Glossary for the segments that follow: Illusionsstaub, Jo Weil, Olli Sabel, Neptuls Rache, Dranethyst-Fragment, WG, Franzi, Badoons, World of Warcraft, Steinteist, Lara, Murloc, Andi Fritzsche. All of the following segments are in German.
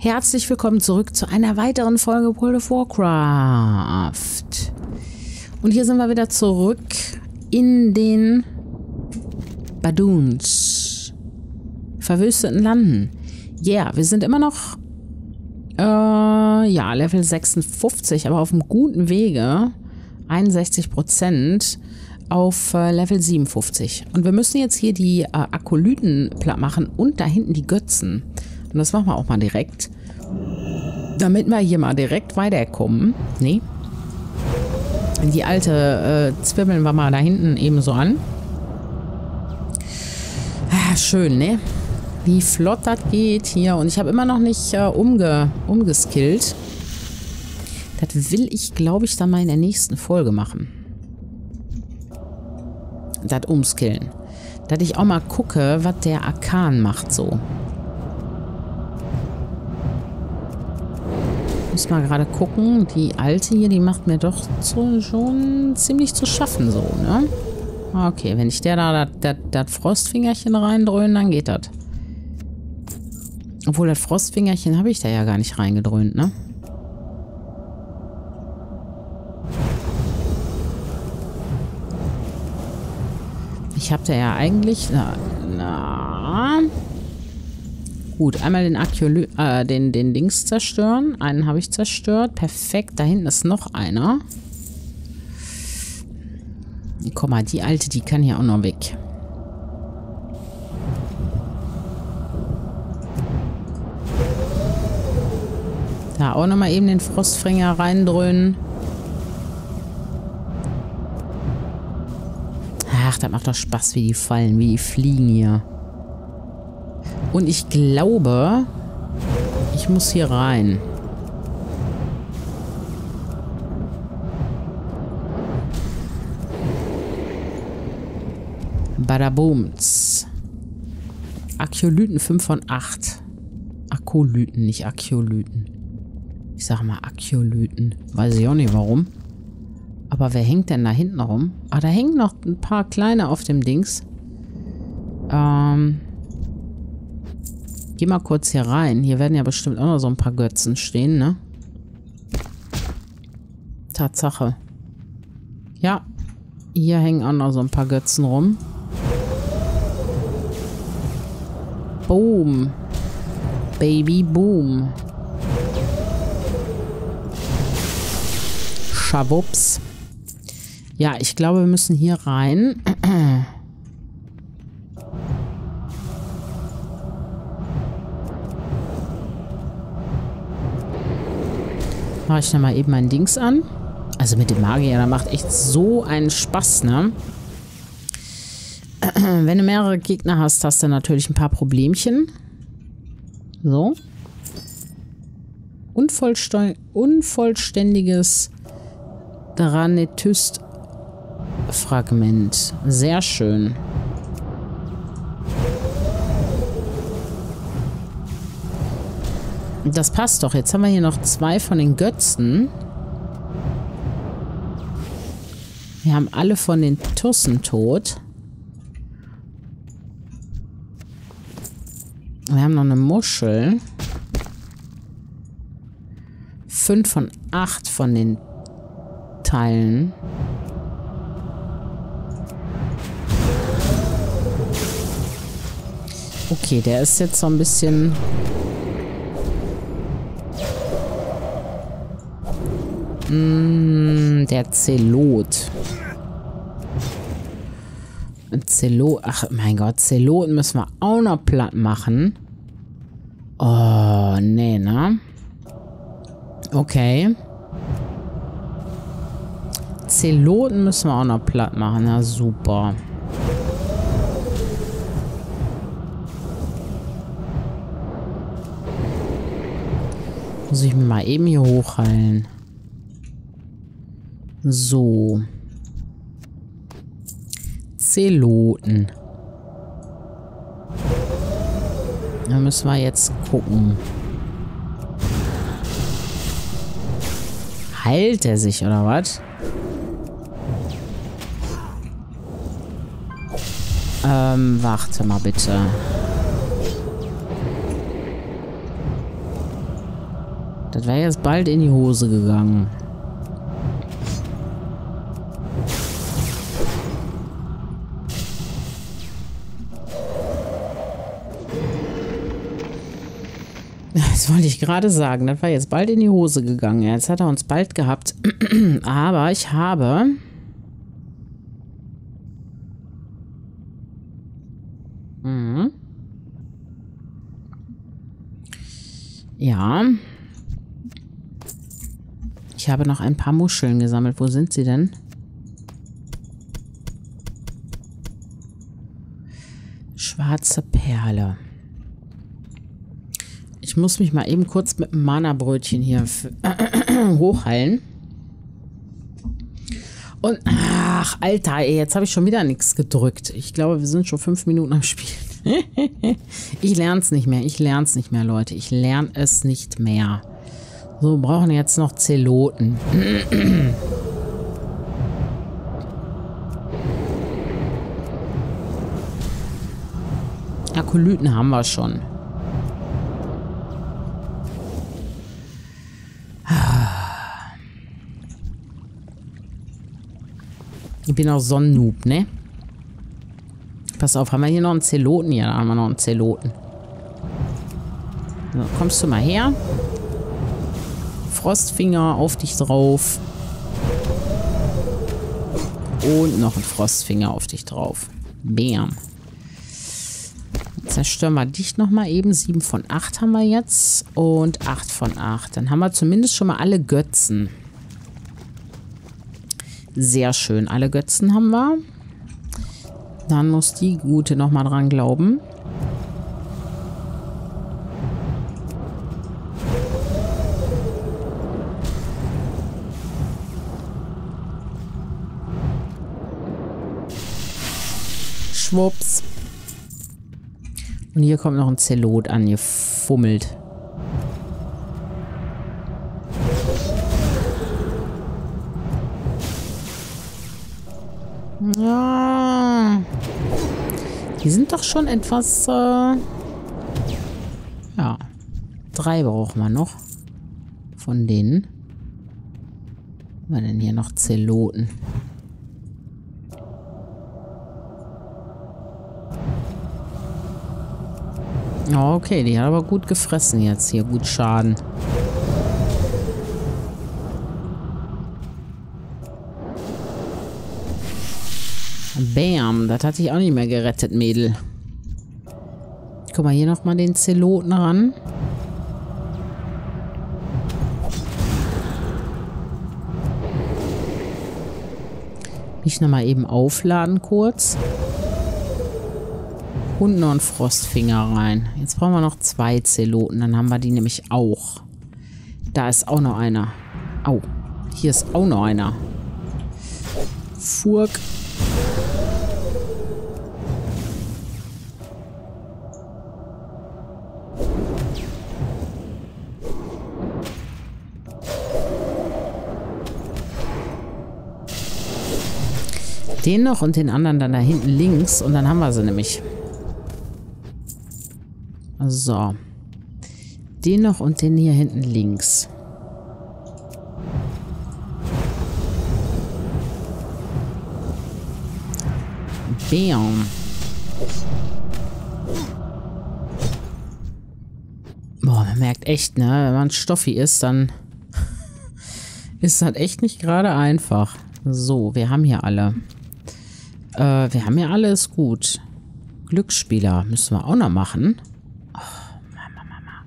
Herzlich willkommen zurück zu einer weiteren Folge World of Warcraft. Und hier sind wir wieder zurück in den Badoons. Verwüsteten Landen. Yeah, wir sind immer noch ja, Level 56, aber auf einem guten Wege. 61% auf Level 57. Und wir müssen jetzt hier die Akolyten platt machen und da hinten die Götzen. Und das machen wir auch mal direkt. Damit wir hier mal direkt weiterkommen. Nee. Die alte zwirbeln wir mal da hinten ebenso an. Ah, schön, ne? Wie flott das geht hier. Und ich habe immer noch nicht umgeskillt. Das will ich, glaube ich, dann mal in der nächsten Folge machen. Das umskillen. Dass ich auch mal gucke, was der Arkan macht so. Muss mal gerade gucken. Die alte hier, die macht mir doch schon ziemlich zu schaffen so, ne? Okay, wenn ich der da das Frostfingerchen reindröhne, dann geht das. Obwohl, das Frostfingerchen habe ich da ja gar nicht reingedröhnt, ne? Ich habe da ja eigentlich... Na. Gut, einmal den den Dings zerstören. Einen habe ich zerstört. Perfekt, da hinten ist noch einer. Komm mal, die alte, die kann hier auch noch weg. Da auch nochmal eben den Frostfänger reindröhnen. Ach, das macht doch Spaß, wie die fallen, wie die fliegen hier. Und ich glaube, ich muss hier rein. Badabooms. Akolyten 5 von 8. Akolyten, nicht Akolyten. Ich sag mal Akolyten. Weiß ich auch nicht warum. Aber wer hängt denn da hinten rum? Ah, da hängen noch ein paar kleine auf dem Dings. Geh mal kurz hier rein. Hier werden ja bestimmt auch noch so ein paar Götzen stehen, ne? Tatsache. Ja, hier hängen auch noch so ein paar Götzen rum. Boom. Baby Boom. Schabubs. Ja, ich glaube, wir müssen hier rein. Mache ich nochmal eben mein Dings an. Also mit dem Magier, da macht echt so einen Spaß, ne? Wenn du mehrere Gegner hast, hast du natürlich ein paar Problemchen. So. Unvollständiges Dranethyst-Fragment. Sehr schön. Das passt doch. Jetzt haben wir hier noch zwei von den Götzen. Wir haben alle von den Tussen tot. Wir haben noch eine Muschel. 5 von 8 von den Teilen. Okay, der ist jetzt so ein bisschen... der Zelot. Zelot, ach mein Gott, Zelot müssen wir auch noch platt machen. Oh, nee, ne? Okay. Zeloten müssen wir auch noch platt machen. Na super. Muss ich mir mal eben hier hochheilen. So. Zeloten. Da müssen wir jetzt gucken. Heilt er sich, oder was? Warte mal bitte. Das wäre jetzt bald in die Hose gegangen. Das wollte ich gerade sagen. Das war jetzt bald in die Hose gegangen. Jetzt hat er uns bald gehabt. Aber ich habe... Ja. Ich habe noch ein paar Muscheln gesammelt. Wo sind sie denn? Schwarze Perle. Ich muss mich mal eben kurz mit dem Mana-Brötchen hier hochheilen. Und, ach, Alter, ey, jetzt habe ich schon wieder nichts gedrückt. Ich glaube, wir sind schon 5 Minuten am Spiel. Ich lerne es nicht mehr. Ich lerne es nicht mehr, Leute. Ich lerne es nicht mehr. So, wir brauchen jetzt noch Zeloten. Akolyten haben wir schon. Ich bin auch Sonnennoob, ne? Pass auf, haben wir hier noch einen Zeloten? Ja, da haben wir noch einen Zeloten. So, kommst du mal her? Frostfinger auf dich drauf. Und noch ein Frostfinger auf dich drauf. Bam. Zerstören wir dich nochmal eben. 7 von 8 haben wir jetzt. Und 8 von 8. Dann haben wir zumindest schon mal alle Götzen. Sehr schön. Alle Götzen haben wir. Dann muss die Gute nochmal dran glauben. Schwupps. Und hier kommt noch ein Zelot angefummelt. Ja. Die sind doch schon etwas, ja. 3 brauchen wir noch. Von denen. Was haben wir denn hier noch? Zeloten. Okay, die hat aber gut gefressen jetzt hier. Gut Schaden. Bam, das hatte ich auch nicht mehr gerettet, Mädel. Guck mal, hier nochmal den Zeloten ran. Mich nochmal eben aufladen kurz. Und noch einen Frostfinger rein. Jetzt brauchen wir noch 2 Zeloten, dann haben wir die nämlich auch. Da ist auch noch einer. Au, hier ist auch noch einer. Furk. Den noch und den anderen dann da hinten links. Und dann haben wir sie nämlich. So. Den noch und den hier hinten links. Bam. Boah, man merkt echt, ne? Wenn man Stoffi ist, dann ist das echt nicht gerade einfach. So, wir haben hier alle. Wir haben ja alles gut. Glücksspieler müssen wir auch noch machen. Oh, Mama, Mama.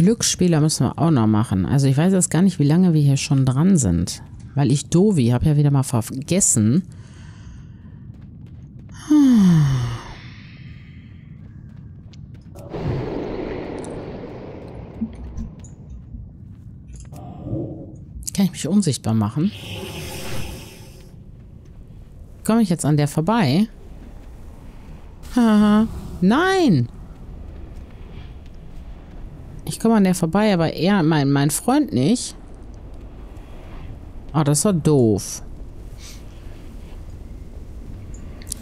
Glücksspieler müssen wir auch noch machen. Also ich weiß jetzt gar nicht, wie lange wir hier schon dran sind. Weil ich Dovi habe ja wieder mal vergessen. Kann ich mich unsichtbar machen? Komme ich jetzt an der vorbei? Haha. Nein! Ich komme an der vorbei, aber er, mein Freund nicht. Oh, das war doof.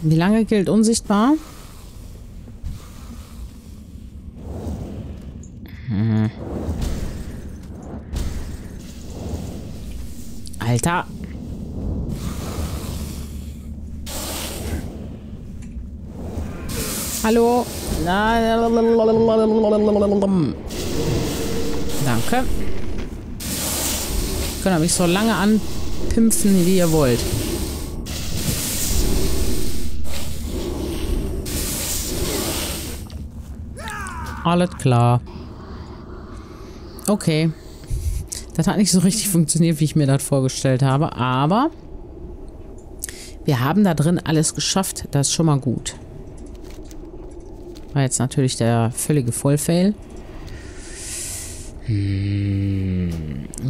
Wie lange gilt unsichtbar? Alter. Hallo. Danke. Könnt ihr mich so lange anpimpfen, wie ihr wollt. Alles klar. Okay. Das hat nicht so richtig funktioniert, wie ich mir das vorgestellt habe, aber wir haben da drin alles geschafft. Das ist schon mal gut. War jetzt natürlich der völlige Vollfail.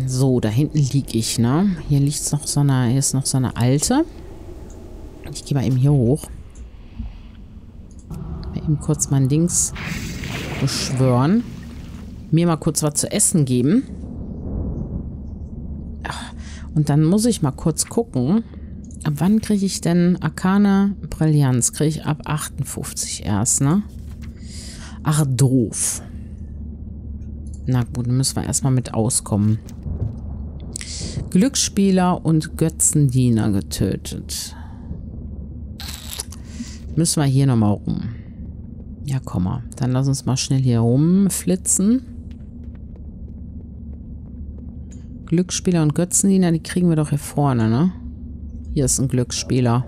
So, da hinten liege ich, ne? Hier liegt noch so eine, hier ist noch so eine alte. Ich gehe mal eben hier hoch. Mal eben kurz mein Dings beschwören. Mir mal kurz was zu essen geben. Und dann muss ich mal kurz gucken. Ab wann kriege ich denn Arkane Brillanz? Kriege ich ab 58 erst, ne? Ach, doof. Na gut, dann müssen wir erstmal mit auskommen. Glücksspieler und Götzendiener getötet. Müssen wir hier nochmal rum. Ja, komm mal. Dann lass uns mal schnell hier rumflitzen. Glücksspieler und Götzendiener, die kriegen wir doch hier vorne, ne? Hier ist ein Glücksspieler.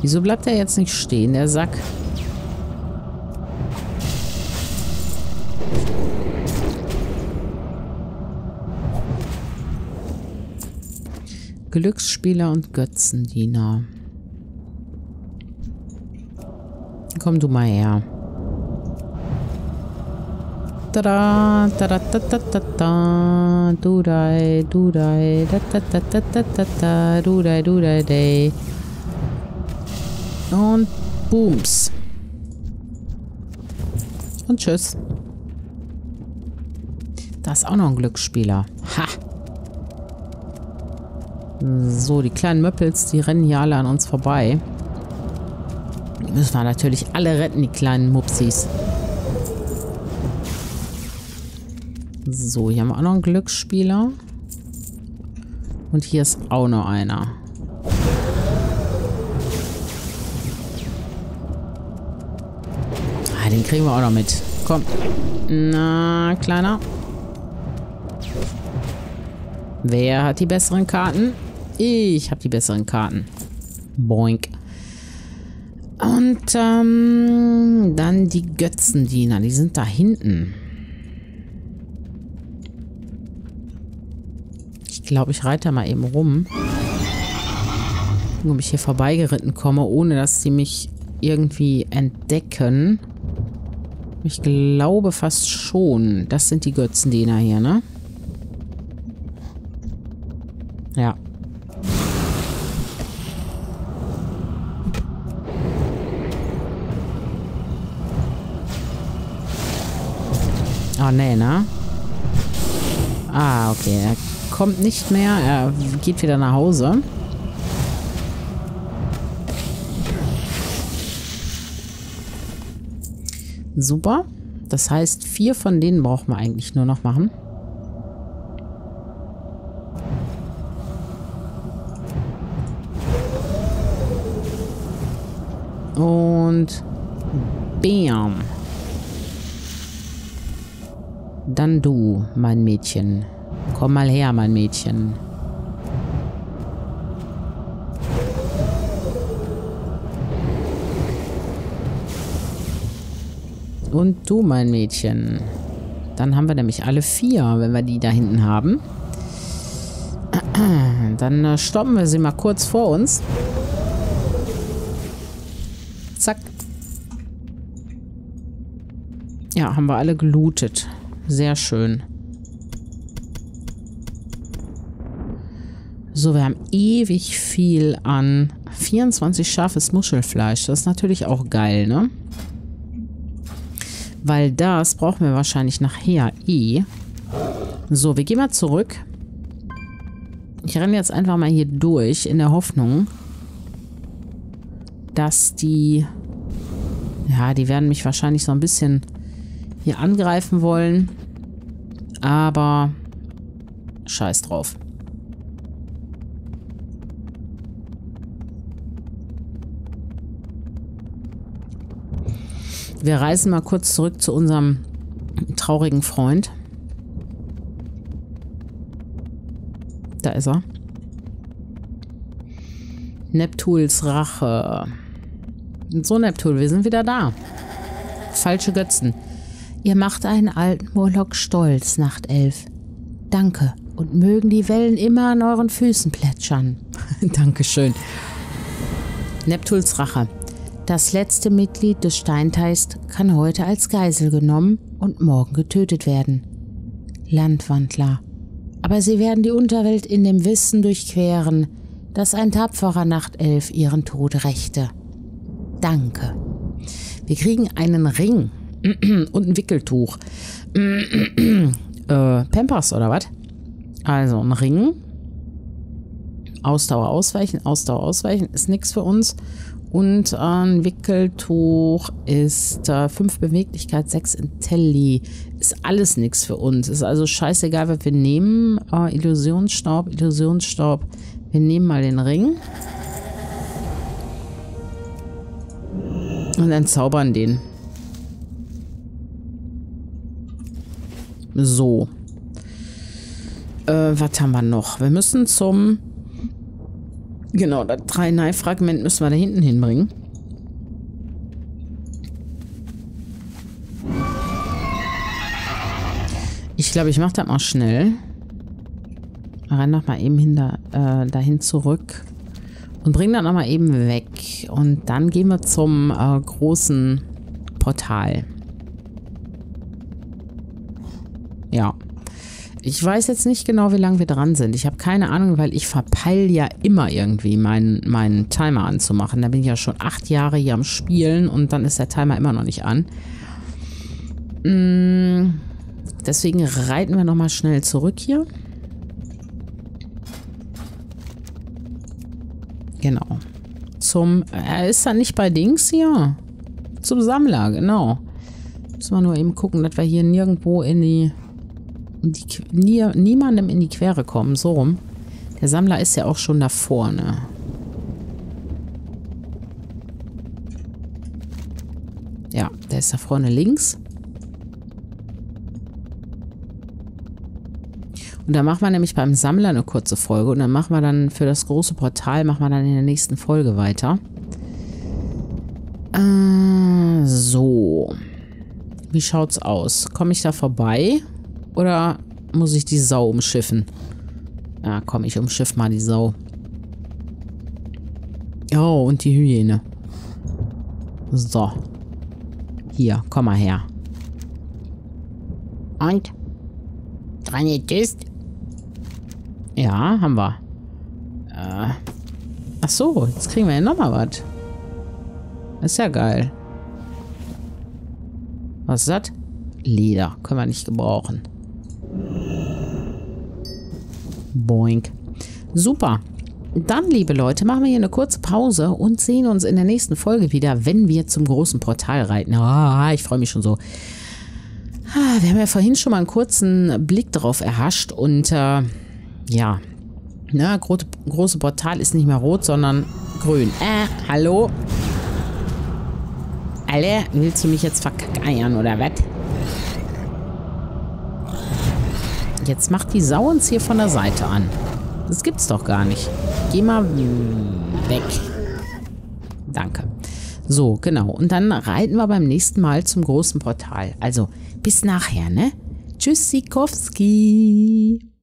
Wieso bleibt der jetzt nicht stehen, der Sack? Glücksspieler und Götzendiener. Komm du mal her. Tada, tada, tada, tada, dudai, dudai, da, dudai, dudai, day. Und booms. Und tschüss. Da ist auch noch ein Glücksspieler. Ha! So, die kleinen Möppels, die rennen hier alle an uns vorbei. Die müssen wir natürlich alle retten, die kleinen Mupsis. So, hier haben wir auch noch einen Glücksspieler. Und hier ist auch noch einer. Ah, den kriegen wir auch noch mit. Komm. Na, Kleiner. Wer hat die besseren Karten? Ich habe die besseren Karten. Boink. Und dann die Götzendiener. Die sind da hinten. Ich glaube, ich reite mal eben rum. Ob ich hier vorbeigeritten komme, ohne dass sie mich irgendwie entdecken. Ich glaube fast schon. Das sind die Götzendiener hier, ne? Ja. Ah, nee, ne? Ah, okay. Er kommt nicht mehr. Er geht wieder nach Hause. Super. Das heißt, 4 von denen brauchen wir eigentlich nur noch machen. Und bam. Dann du, mein Mädchen. Komm mal her, mein Mädchen. Und du, mein Mädchen. Dann haben wir nämlich alle 4, wenn wir die da hinten haben. Dann stoppen wir sie mal kurz vor uns. Zack. Ja, haben wir alle gelootet. Sehr schön. So, wir haben ewig viel an 24 scharfes Muschelfleisch. Das ist natürlich auch geil, ne? Weil das brauchen wir wahrscheinlich nachher eh. So, wir gehen mal zurück. Ich renne jetzt einfach mal hier durch, in der Hoffnung, dass die... Ja, die werden mich wahrscheinlich so ein bisschen hier angreifen wollen. aber scheiß drauf. Wir reisen mal kurz zurück zu unserem traurigen Freund. Da ist er. Neptuls Rache. So, Neptun, wir sind wieder da. Falsche Götzen. Ihr macht einen alten Murloc stolz, Nachtelf. Danke. Und mögen die Wellen immer an euren Füßen plätschern. Dankeschön. Neptuls Rache. Das letzte Mitglied des Steinteist kann heute als Geisel genommen und morgen getötet werden. Landwandler. Aber sie werden die Unterwelt in dem Wissen durchqueren, dass ein tapferer Nachtelf ihren Tod rächte. Danke. Wir kriegen einen Ring und ein Wickeltuch. Pampers oder was? Also ein Ring. Ausdauer ausweichen ist nichts für uns. Und ein Wickeltuch ist 5 Beweglichkeit, 6 Intelli. Ist alles nichts für uns. Ist also scheißegal, was wir nehmen. Illusionsstaub. Wir nehmen mal den Ring. Und dann zaubern den. So. Was haben wir noch? Wir müssen zum... Genau, das Dranethyst-Fragment müssen wir da hinten hinbringen. Ich glaube, ich mache das mal schnell. Rein nochmal eben dahin zurück. Und bringen das nochmal eben weg. Und dann gehen wir zum großen Portal. Ja. Ich weiß jetzt nicht genau, wie lange wir dran sind. Ich habe keine Ahnung, weil ich verpeile ja immer irgendwie meinen Timer anzumachen. Da bin ich ja schon 8 Jahre hier am Spielen und dann ist der Timer immer noch nicht an. Deswegen reiten wir nochmal schnell zurück hier. Genau. Er ist dann nicht bei Dings hier. Zum Sammler, genau. Müssen wir nur eben gucken, dass wir hier nirgendwo niemandem in die Quere kommen, so rum. Der Sammler ist ja auch schon da vorne. Ja, der ist da vorne links. Und da machen wir nämlich beim Sammler eine kurze Folge und dann machen wir dann für das große Portal, machen wir dann in der nächsten Folge weiter. So. Wie schaut's aus? Komme ich da vorbei? Oder muss ich die Sau umschiffen? Ja, komm, ich umschiff mal die Sau. Oh, und die Hyäne. So. Hier, komm mal her. Und? Dranethyst? Ja, haben wir. Ach so, jetzt kriegen wir ja nochmal was. Ist ja geil. Was ist das? Leder. Können wir nicht gebrauchen. Boink. Super. Dann, liebe Leute, machen wir hier eine kurze Pause und sehen uns in der nächsten Folge wieder, wenn wir zum großen Portal reiten. Ah, ich freue mich schon so. Ah, wir haben ja vorhin schon mal einen kurzen Blick drauf erhascht und ja, ne, große Portal ist nicht mehr rot, sondern grün. Hallo? Alle, willst du mich jetzt verkackeiern oder was? Jetzt macht die Sau uns hier von der Seite an. Das gibt's doch gar nicht. Geh mal weg. Danke. So, genau. Und dann reiten wir beim nächsten Mal zum großen Portal. Also, bis nachher, ne? Tschüss, Sikowski.